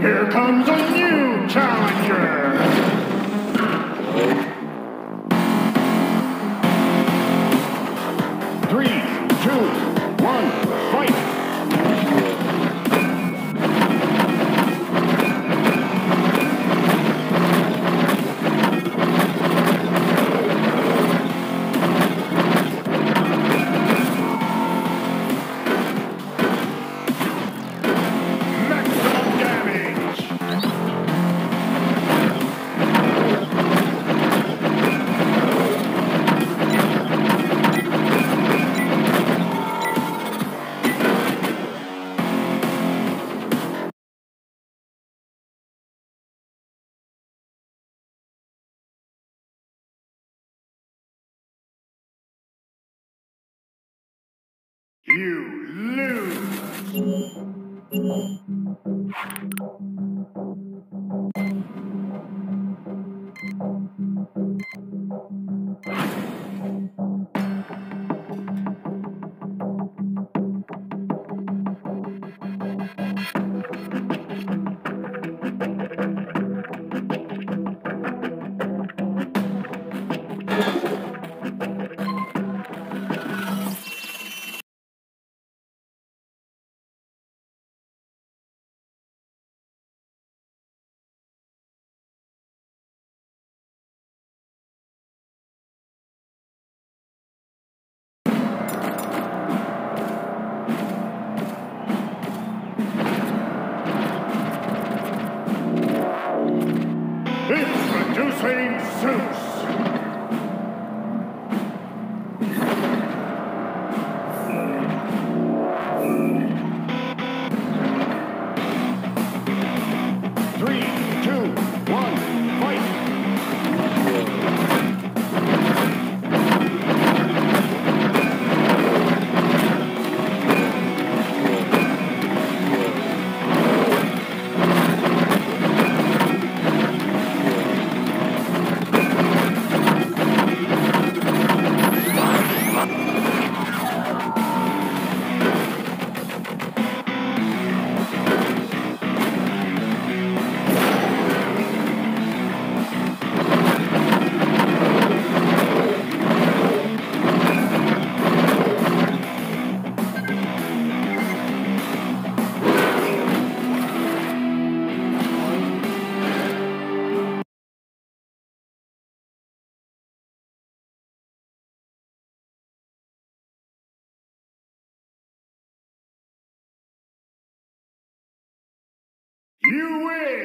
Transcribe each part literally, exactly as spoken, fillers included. Here comes a new challenger! You lose! Introducing Zeus! You win!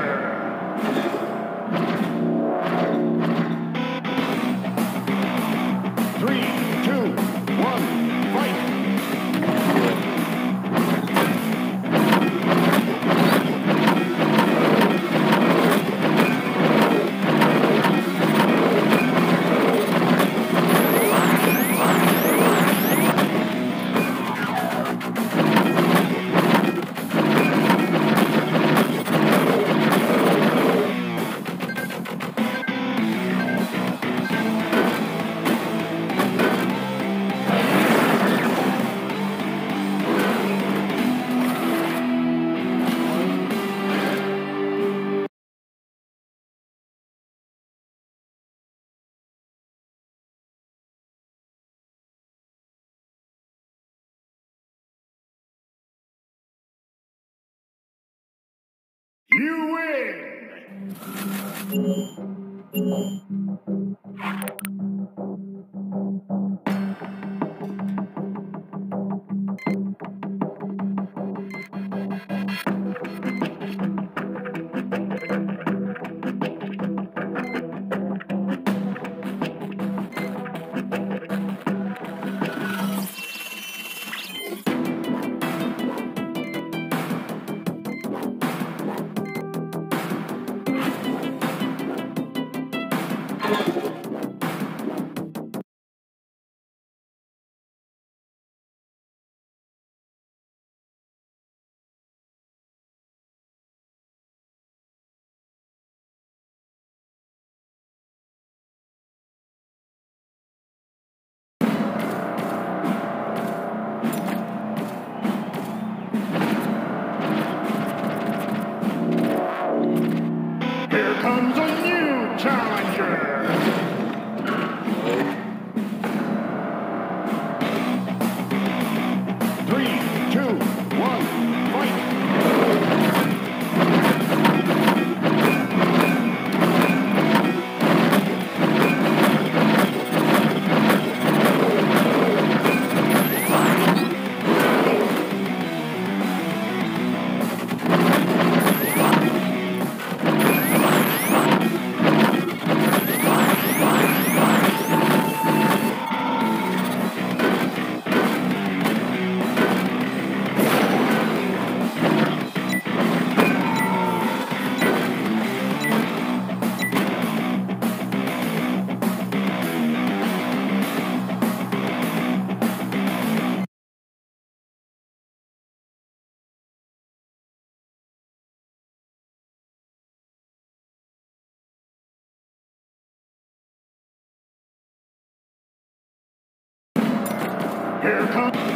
Three, two, one, fight! You win! Here comes...